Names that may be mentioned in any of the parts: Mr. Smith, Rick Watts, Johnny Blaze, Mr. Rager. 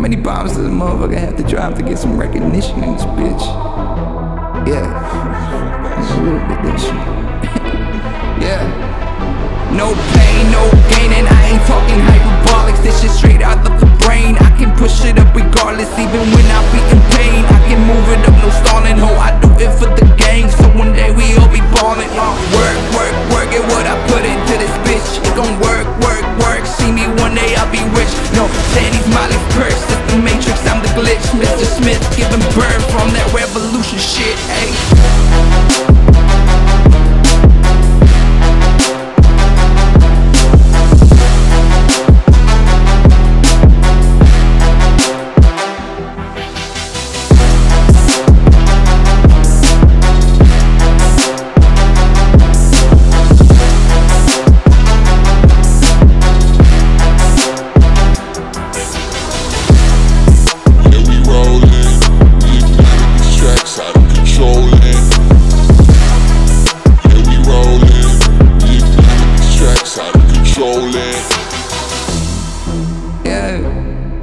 many bombs does a motherfucker have to drop to get some recognition in this bitch? Yeah. That's a little bit that shit. Yeah. No pain, no gain, and I ain't talking hyperbolics. This shit straight out of the brain. I can push it up regardless, even when I be in pain. I can move it up, no stalling, ho. I do it for the gang, so one day we all be ballin'. Work, work, work, and what I put into this bitch. It gon' work, work, work. See me one day, I'll be rich. No, Sandy's Molly's purse. It's the Matrix, I'm the glitch. Mr. Smith giving birth from that revolution shit, ayy.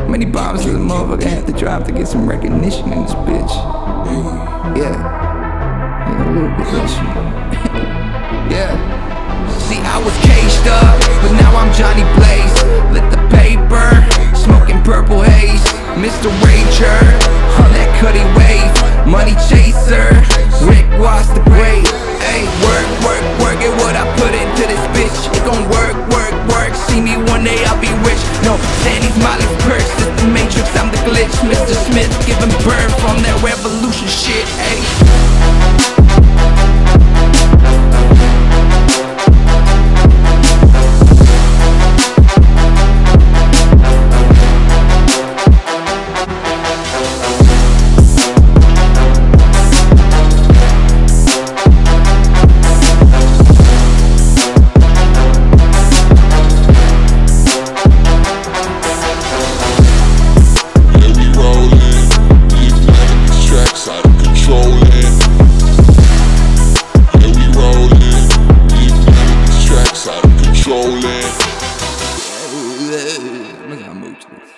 Many bombs does a motherfucker have to drop to get some recognition in this bitch? Yeah. Yeah, a little bit of shit. Yeah. See, I was caged up, but now I'm Johnny Blaze. Lit the paper, smoking purple haze. Mr. Rager, on that cutty wave. Money chaser, Rick Watts the great. Ayy, work, work, work, and what I put into this bitch. It gon' work, work, work. See me one day, I'll be rich. No, Sandy's Molly's purse. Matrix, I'm the glitch, Mr. Smith giving birth from that revolution shit, ayy. Look how I moved.